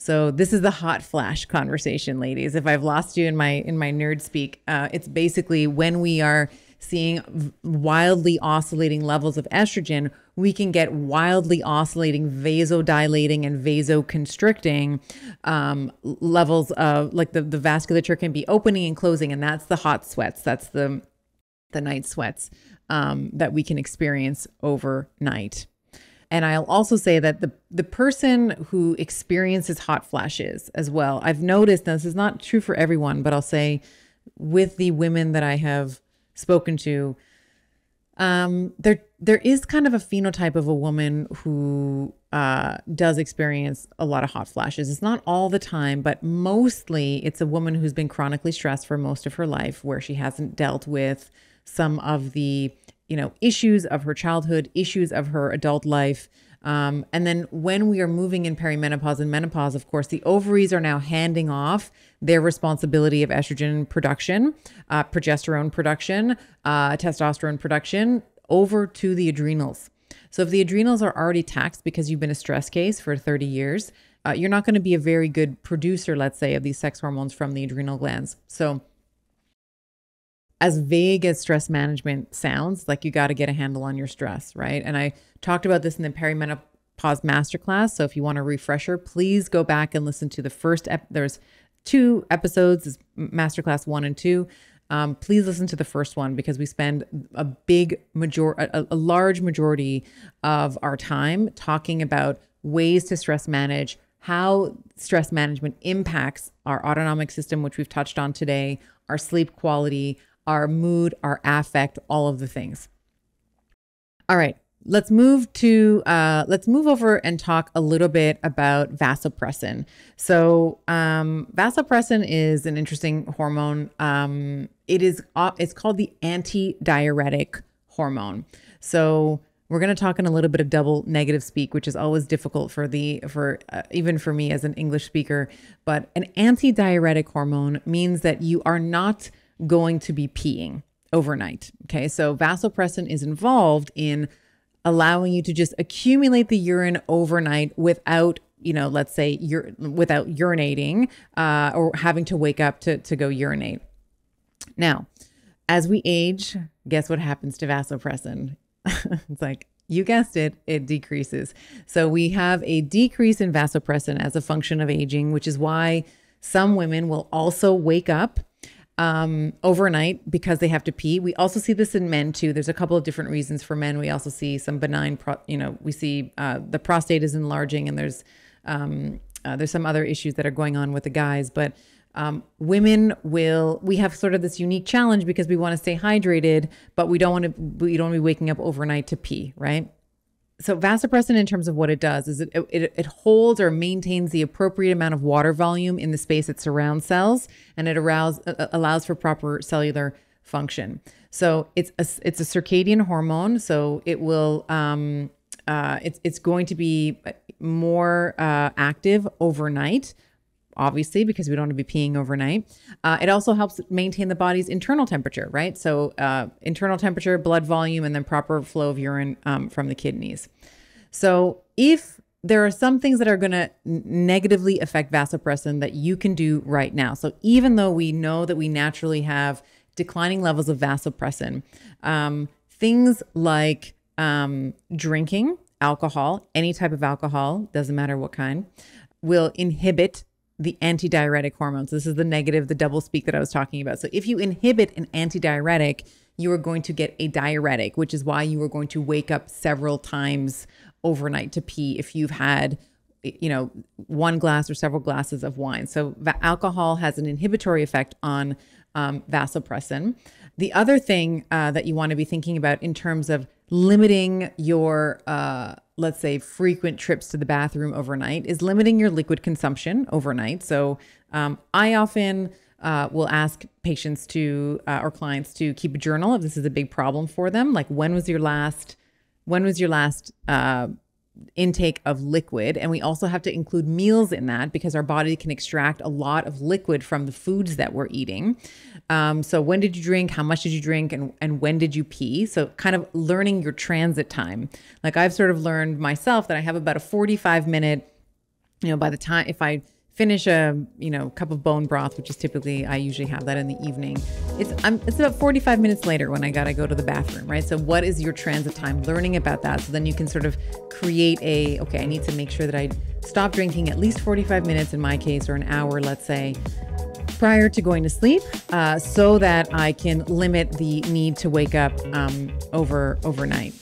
So this is the hot flash conversation, ladies. If I've lost you in my nerd speak, it's basically when we are seeing wildly oscillating levels of estrogen, we can get wildly oscillating vasodilating and vasoconstricting levels of, like, the vasculature can be opening and closing, and that's the hot sweats. That's the night sweats that we can experience overnight. And I'll also say that the person who experiences hot flashes as well, I've noticed, and this is not true for everyone, but I'll say with the women that I have spoken to, there is kind of a phenotype of a woman who does experience a lot of hot flashes. It's not all the time, but mostly it's a woman who's been chronically stressed for most of her life, where she hasn't dealt with some of the, you know, issues of her childhood, issues of her adult life. And then when we are moving in perimenopause and menopause, of course, the ovaries are now handing off their responsibility of estrogen production, progesterone production, testosterone production over to the adrenals. So if the adrenals are already taxed because you've been a stress case for 30 years, you're not going to be a very good producer, let's say, of these sex hormones from the adrenal glands. So as vague as stress management sounds, like, you got to get a handle on your stress, right? And I talked about this in the Perimenopause Masterclass. So if you want a refresher, please go back and listen to the first there's two episodes, Masterclass 1 and 2. Please listen to the first one, because we spend a large majority of our time talking about ways to stress manage, how stress management impacts our autonomic system, which we've touched on today, our sleep quality, our mood, our affect, all of the things. All right, let's move over and talk a little bit about vasopressin. So vasopressin is an interesting hormone. It's called the antidiuretic hormone. So we're going to talk in a little bit of double negative speak, which is always difficult even for me as an English speaker. But an antidiuretic hormone means that you are not going to be peeing overnight. Okay. So vasopressin is involved in allowing you to just accumulate the urine overnight without, you know, let's say without urinating, or having to wake up to go urinate. Now, as we age, guess what happens to vasopressin? It's like, you guessed it, it decreases. So we have a decrease in vasopressin as a function of aging, which is why some women will also wake up overnight because they have to pee. We also see this in men too. There's a couple of different reasons for men. We also see some benign, we see the prostate is enlarging, and there's some other issues that are going on with the guys. But women we have sort of this unique challenge because we want to stay hydrated, but we don't want to be waking up overnight to pee, right? So vasopressin, in terms of what it does, is it holds or maintains the appropriate amount of water volume in the space that surrounds cells, and it allows for proper cellular function. So it's a circadian hormone. So it will it's going to be more active overnight, obviously, because we don't want to be peeing overnight. It also helps maintain the body's internal temperature, right? So internal temperature, blood volume, and then proper flow of urine from the kidneys. So if there are some things that are going to negatively affect vasopressin that you can do right now. So even though we know that we naturally have declining levels of vasopressin, things like drinking alcohol, any type of alcohol, doesn't matter what kind, will inhibit the antidiuretic hormones. This is the negative, the double speak that I was talking about. So if you inhibit an antidiuretic, you are going to get a diuretic, which is why you are going to wake up several times overnight to pee if you've had, you know, one glass or several glasses of wine. So alcohol has an inhibitory effect on vasopressin. The other thing that you want to be thinking about in terms of limiting your, let's say, frequent trips to the bathroom overnight is limiting your liquid consumption overnight. So I often will ask patients to or clients to keep a journal if this is a big problem for them. Like, when was your last intake of liquid? And we also have to include meals in that, because our body can extract a lot of liquid from the foods that we're eating. So when did you drink? How much did you drink? And when did you pee? So kind of learning your transit time. Like, I've sort of learned myself that I have about a 45-minute you know, by the time, if I finish a, you know, cup of bone broth, which is typically, I usually have that in the evening, it's about 45 minutes later when I gotta go to the bathroom, right? So what is your transit time? Learning about that. So then you can sort of create a, okay, I need to make sure that I stop drinking at least 45 minutes in my case, or an hour, let's say, prior to going to sleep, so that I can limit the need to wake up overnight.